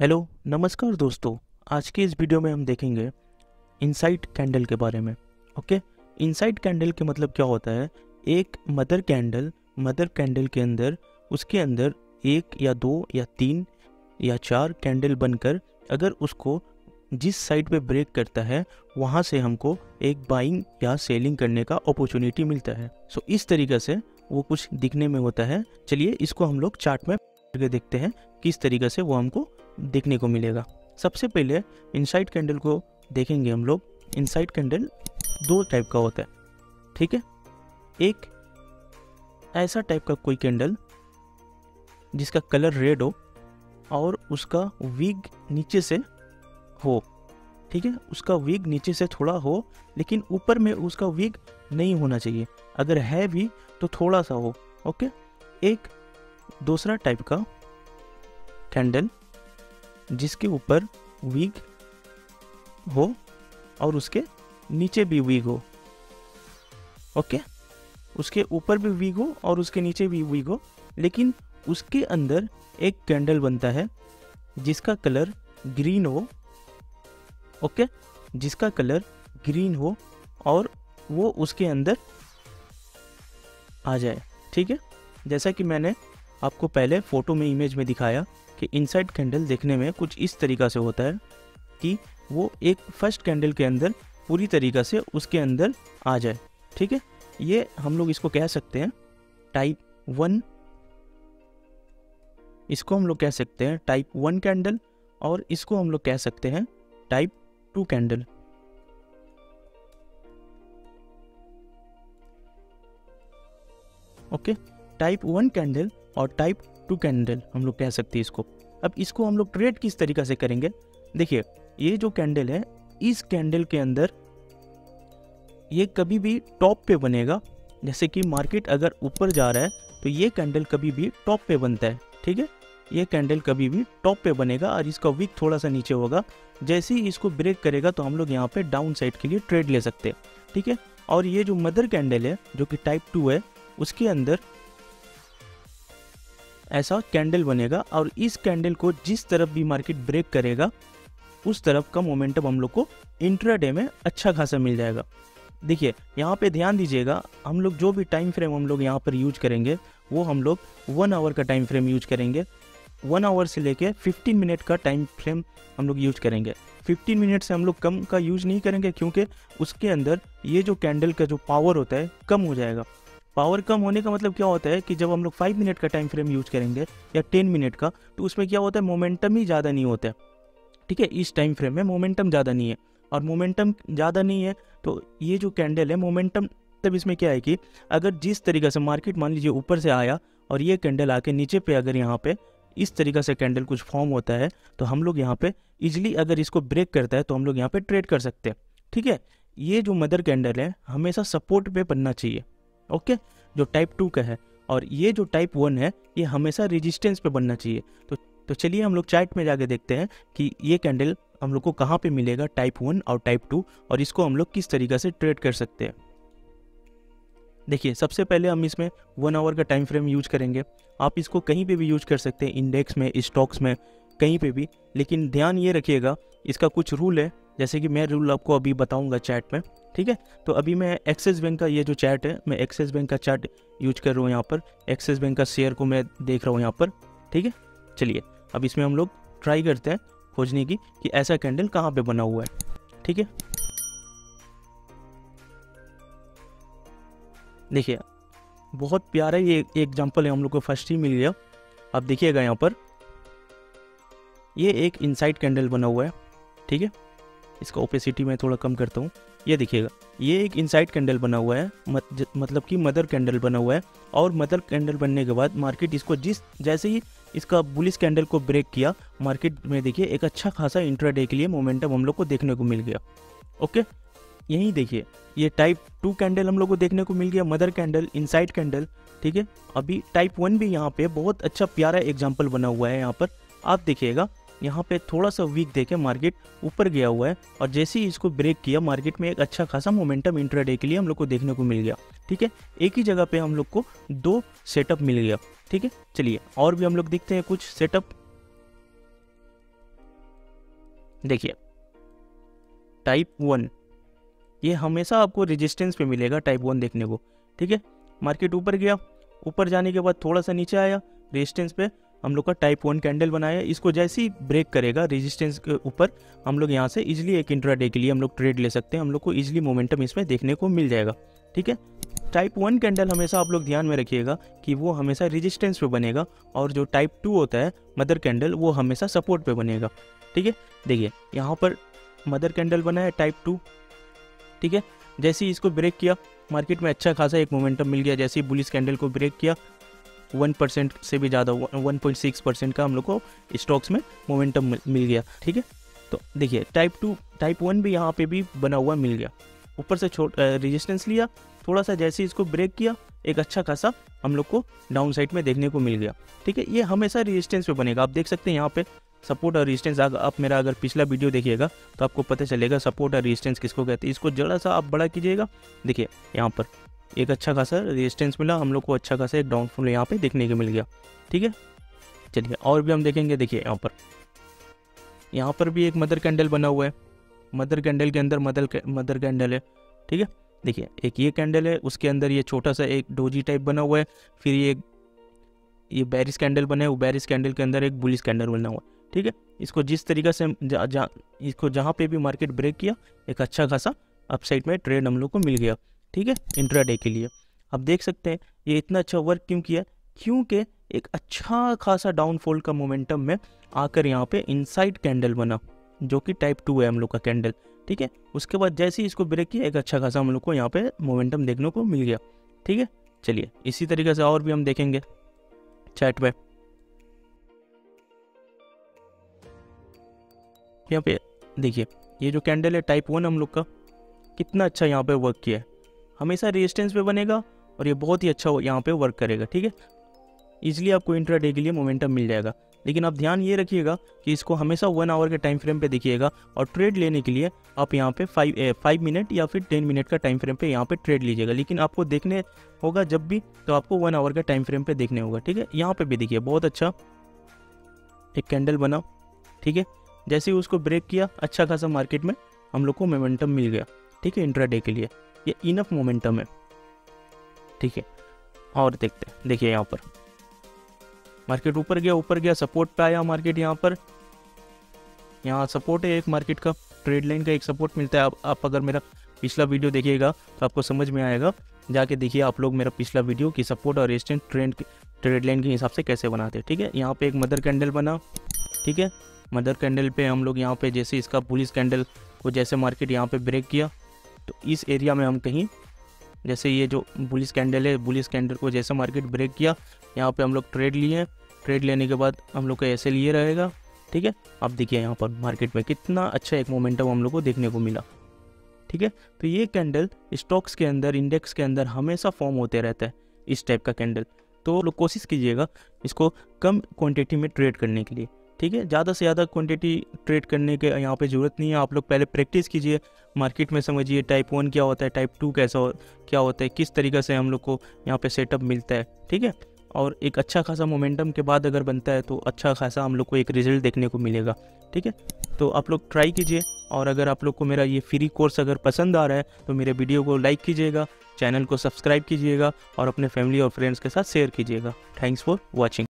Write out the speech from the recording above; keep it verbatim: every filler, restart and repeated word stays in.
Hello नमस्कार दोस्तों, आज की इस वीडियो में हम देखेंगे इनसाइट कैंडल के बारे में। ओके, इनसाइट कैंडल के मतलब क्या होता है? एक मदर कैंडल, मदर कैंडल के अंदर उसके अंदर एक या दो या तीन या चार कैंडल बनकर अगर उसको जिस साइड पे ब्रेक करता है वहाँ से हमको एक बाइंग या सेलिंग करने का अपॉर्चुनिटी मिलता है। सो इस तरीके से वो कुछ दिखने में होता है। चलिए इसको हम लोग चार्ट में करके देखते हैं किस तरीके से वो हमको देखने को मिलेगा। सबसे पहले इनसाइट कैंडल को देखेंगे हम लोग। इनसाइट कैंडल दो टाइप का होता है, ठीक है। एक ऐसा टाइप का कोई कैंडल जिसका कलर रेड हो और उसका विग नीचे से हो, ठीक है। उसका विग नीचे से थोड़ा हो, लेकिन ऊपर में उसका विग नहीं होना चाहिए, अगर है भी तो थोड़ा सा हो। ओके, एक दूसरा टाइप का कैंडल जिसके ऊपर विग हो और उसके नीचे भी विग हो। ओके, उसके ऊपर भी विग हो और उसके नीचे भी विग हो, लेकिन उसके अंदर एक कैंडल बनता है जिसका कलर ग्रीन हो। ओके, जिसका कलर ग्रीन हो और वो उसके अंदर आ जाए, ठीक है। जैसा कि मैंने आपको पहले फ़ोटो में इमेज में दिखाया कि इनसाइड कैंडल देखने में कुछ इस तरीक़ा से होता है कि वो एक फर्स्ट कैंडल के अंदर पूरी तरीक़ा से उसके अंदर आ जाए, ठीक है। ये हम लोग इसको कह सकते हैं टाइप वन, इसको हम लोग कह सकते हैं टाइप वन कैंडल, और इसको हम लोग कह सकते हैं type two candle. Okay, type one candle और टाइप टू कैंडल हम लोग कह सकते हैं इसको। अब इसको हम लोग ट्रेड किस तरीक़ा से करेंगे? देखिए, ये जो कैंडल है, इस कैंडल के अंदर ये कभी भी टॉप पे बनेगा। जैसे कि मार्केट अगर ऊपर जा रहा है तो ये कैंडल कभी भी टॉप पे बनता है, ठीक है। ये कैंडल कभी भी टॉप पे बनेगा और इसका विग थोड़ा सा नीचे होगा। जैसे ही इसको ब्रेक करेगा तो हम लोग यहाँ पर डाउन साइड के लिए ट्रेड ले सकते हैं, ठीक है। और ये जो मदर कैंडल है जो कि टाइप टू है, उसके अंदर ऐसा कैंडल बनेगा और इस कैंडल को जिस तरफ भी मार्केट ब्रेक करेगा उस तरफ का मोमेंटम हम लोग को इंट्राडे में अच्छा खासा मिल जाएगा। देखिए, यहाँ पे ध्यान दीजिएगा, हम लोग जो भी टाइम फ्रेम हम लोग यहाँ पर यूज करेंगे वो हम लोग वन आवर का टाइम फ्रेम यूज करेंगे। वन आवर से लेके फिफ्टीन मिनट का टाइम फ्रेम हम लोग यूज करेंगे। फिफ्टीन मिनट से हम लोग कम का यूज नहीं करेंगे, क्योंकि उसके अंदर ये जो कैंडल का जो पावर होता है कम हो जाएगा। पावर कम होने का मतलब क्या होता है कि जब हम लोग फाइव मिनट का टाइम फ्रेम यूज करेंगे या टेन मिनट का, तो उसमें क्या होता है, मोमेंटम ही ज़्यादा नहीं होता है, ठीक है। इस टाइम फ्रेम में मोमेंटम ज़्यादा नहीं है, और मोमेंटम ज़्यादा नहीं है तो ये जो कैंडल है मोमेंटम, तब इसमें क्या है कि अगर जिस तरीक़े से मार्केट मान लीजिए ऊपर से आया और ये कैंडल आके नीचे पे अगर यहाँ पर इस तरीक़े से कैंडल कुछ फॉर्म होता है तो हम लोग यहाँ पर ईजिली अगर इसको ब्रेक करता है तो हम लोग यहाँ पर ट्रेड कर सकते हैं, ठीक है। ये जो मदर कैंडल है हमेशा सपोर्ट पर बनना चाहिए। ओके okay, जो टाइप टू का है, और ये जो टाइप वन है ये हमेशा रेजिस्टेंस पे बनना चाहिए। तो तो चलिए हम लोग चार्ट में जाके देखते हैं कि ये कैंडल हम लोग को कहाँ पे मिलेगा, टाइप वन और टाइप टू, और इसको हम लोग किस तरीक़े से ट्रेड कर सकते हैं। देखिए, सबसे पहले हम इसमें वन आवर का टाइम फ्रेम यूज करेंगे। आप इसको कहीं पे भी यूज कर सकते हैं, इंडेक्स में, स्टॉक्स में, कहीं पर भी। लेकिन ध्यान ये रखिएगा, इसका कुछ रूल है, जैसे कि मैं रूल आपको अभी बताऊँगा चार्ट में, ठीक है। तो अभी मैं एक्सिस बैंक का, ये जो चार्ट है, मैं एक्सिस बैंक का चार्ट यूज कर रहा हूँ। यहाँ पर एक्सिस बैंक का शेयर को मैं देख रहा हूँ यहाँ पर, ठीक है। चलिए, अब इसमें हम लोग ट्राई करते हैं खोजने की कि ऐसा कैंडल कहाँ पे बना हुआ है, ठीक है। देखिए, बहुत प्यारा ये एग्जाम्पल है, हम लोग को फर्स्ट ही मिल गया। अब देखिएगा यहाँ पर, ये एक इनसाइड कैंडल बना हुआ है, ठीक है। इसका ओपेसिटी मैं थोड़ा कम करता हूँ। ये देखिएगा, ये एक इनसाइड कैंडल बना हुआ है, मत, मतलब कि मदर कैंडल बना हुआ है। और मदर कैंडल बनने के बाद मार्केट इसको जिस जैसे ही इसका बुलिश कैंडल को ब्रेक किया, मार्केट में देखिए एक अच्छा खासा इंट्राडे के लिए मोमेंटम हम लोग को देखने को मिल गया। ओके, यहीं देखिए, ये टाइप टू कैंडल हम लोग को देखने को मिल गया, मदर कैंडल, इनसाइड कैंडल, ठीक है। अभी टाइप वन भी यहाँ पर बहुत अच्छा प्यारा एग्जाम्पल बना हुआ है। यहाँ पर आप देखिएगा, यहाँ पे थोड़ा सा वीक देके मार्केट ऊपर गया हुआ है, और जैसे ही इसको ब्रेक किया मार्केट में एक अच्छा खासा मोमेंटम इंट्राडे के लिए हम लोग को देखने को मिल गया, ठीक है। एक ही जगह पे हम लोग को दो सेटअप मिल गया, ठीक है। चलिए और भी हम लोग देखते हैं कुछ सेटअप। देखिए टाइप वन ये हमेशा आपको रेजिस्टेंस पे मिलेगा, टाइप वन देखने को। ठीक है, मार्केट ऊपर गया, ऊपर जाने के बाद थोड़ा सा नीचे आया, रेजिस्टेंस पे हम लोग का टाइप वन कैंडल बनाया। इसको जैसे ही ब्रेक करेगा रेजिस्टेंस के ऊपर, हम लोग यहाँ से इजीली एक इंट्राडे के लिए हम लोग ट्रेड ले सकते हैं, हम लोग को इजीली मोमेंटम इसमें देखने को मिल जाएगा। ठीक है, टाइप वन कैंडल हमेशा आप लोग ध्यान में रखिएगा कि वो हमेशा रेजिस्टेंस पे बनेगा, और जो टाइप टू होता है मदर कैंडल वो हमेशा सपोर्ट पे बनेगा। ठीक है, देखिए यहाँ पर मदर कैंडल बना है टाइप टू। ठीक है, जैसे ही इसको ब्रेक किया मार्केट में अच्छा खासा एक मोमेंटम मिल गया। जैसे ही बुलिश कैंडल को ब्रेक किया वन परसेंट से भी ज़्यादा वन पॉइंट सिक्स परसेंट का हम लोग को स्टॉक्स में मोमेंटम मिल गया। ठीक है, तो देखिए टाइप टू टाइप वन भी यहाँ पे भी बना हुआ मिल गया। ऊपर से छोट रेजिस्टेंस लिया थोड़ा सा, जैसे इसको ब्रेक किया एक अच्छा खासा हम लोग को डाउन साइड में देखने को मिल गया। ठीक है, ये हमेशा रेजिस्टेंस पे बनेगा। आप देख सकते हैं यहाँ पे सपोर्ट और रेजिस्टेंस। आप मेरा अगर पिछला वीडियो देखिएगा तो आपको पता चलेगा सपोर्ट और रेजिस्टेंस किसको कहते हैं। इसको जरा सा आप बड़ा कीजिएगा, देखिए यहाँ पर एक अच्छा खासा रेजिस्टेंस मिला हम लोग को, अच्छा खासा एक डाउनफॉल यहाँ पे देखने को मिल गया। ठीक है, चलिए और भी हम देखेंगे। देखिए यहाँ पर यहाँ पर भी एक मदर कैंडल बना हुआ है, मदर कैंडल के अंदर मदर मदर कैंडल है। ठीक है, देखिए एक ये कैंडल है, उसके अंदर ये छोटा सा एक डोजी टाइप बना हुआ है, फिर ये ये बेरिश कैंडल बना है, वो बेरिश कैंडल के अंदर एक बुलिश कैंडल बना हुआ है। ठीक है, इसको जिस तरीके से जा, जा, इसको जहाँ पे भी मार्केट ब्रेक किया एक अच्छा खासा अपसाइड में ट्रेड हम लोग को मिल गया। ठीक है, इंट्राडे के लिए आप देख सकते हैं ये इतना अच्छा वर्क क्यों किया, क्योंकि एक अच्छा खासा डाउनफॉल का मोमेंटम में आकर यहाँ पे इनसाइड कैंडल बना जो कि टाइप टू है हम लोग का कैंडल। ठीक है, उसके बाद जैसे ही इसको ब्रेक किया एक अच्छा खासा हम लोग को यहाँ पे मोमेंटम देखने को मिल गया। ठीक है, चलिए इसी तरीके से और भी हम देखेंगे चार्ट में। यहाँ पे देखिए ये जो कैंडल है टाइप वन हम लोग का कितना अच्छा यहाँ पे वर्क किया है, हमेशा रेजिस्टेंस पे बनेगा और ये बहुत ही अच्छा यहाँ पे वर्क करेगा। ठीक है, इजीली आपको इंट्राडे के लिए मोमेंटम मिल जाएगा। लेकिन आप ध्यान ये रखिएगा कि इसको हमेशा वन आवर के टाइम फ्रेम पे देखिएगा, और ट्रेड लेने के लिए आप यहाँ पे फाइव फाइव मिनट या फिर टेन मिनट का टाइम फ्रेम पे यहाँ पे ट्रेड लीजिएगा। लेकिन आपको देखने होगा जब भी तो आपको वन आवर का टाइम फ्रेम पे देखने होगा। ठीक है, यहाँ पे भी देखिए बहुत अच्छा एक कैंडल बना। ठीक है, जैसे ही उसको ब्रेक किया अच्छा खासा मार्केट में हम लोग को मोमेंटम मिल गया। ठीक है, इंट्राडे के लिए ये इनफ मोमेंटम है। ठीक है, और देखते हैं। देखिए यहाँ पर मार्केट ऊपर गया, ऊपर गया सपोर्ट पे आया मार्केट, यहाँ पर यहाँ सपोर्ट है एक मार्केट का, ट्रेड लाइन का एक सपोर्ट मिलता है। आप, आप अगर मेरा पिछला वीडियो देखिएगा तो आपको समझ में आएगा, जाके देखिए आप लोग मेरा पिछला वीडियो कि सपोर्ट और रेजिस्टेंस ट्रेंड ट्रेड लाइन के हिसाब से कैसे बनाते हैं। ठीक है, यहाँ पे एक मदर कैंडल बना। ठीक है, मदर कैंडल पे हम लोग यहाँ पे जैसे इसका बुलिश कैंडल को जैसे मार्केट यहाँ पे ब्रेक किया तो इस एरिया में हम कहीं जैसे ये जो बुलिश कैंडल है, बुलिश कैंडल को जैसे मार्केट ब्रेक किया यहाँ पे हम लोग ट्रेड लिए। ट्रेड लेने के बाद हम लोग का ऐसे लिए रहेगा। ठीक है, आप देखिए यहाँ पर मार्केट में कितना अच्छा एक मोमेंटम हम लोग को देखने को मिला। ठीक है, तो ये कैंडल स्टॉक्स के अंदर, इंडेक्स के अंदर हमेशा फॉर्म होते रहता है इस टाइप का कैंडल। तो लोग कोशिश कीजिएगा इसको कम क्वान्टिटी में ट्रेड करने के लिए। ठीक है, ज़्यादा से ज़्यादा क्वांटिटी ट्रेड करने के यहाँ पे ज़रूरत नहीं है। आप लोग पहले प्रैक्टिस कीजिए, मार्केट में समझिए टाइप वन क्या होता है, टाइप टू कैसा हो क्या होता है, किस तरीके से हम लोग को यहाँ पे सेटअप मिलता है। ठीक है, और एक अच्छा खासा मोमेंटम के बाद अगर बनता है तो अच्छा खासा हम लोग को एक रिजल्ट देखने को मिलेगा। ठीक है, तो आप लोग ट्राई कीजिए। और अगर आप लोग को मेरा ये फ्री कोर्स अगर पसंद आ रहा है तो मेरे वीडियो को लाइक कीजिएगा, चैनल को सब्सक्राइब कीजिएगा और अपने फैमिली और फ्रेंड्स के साथ शेयर कीजिएगा। Thanks for watching.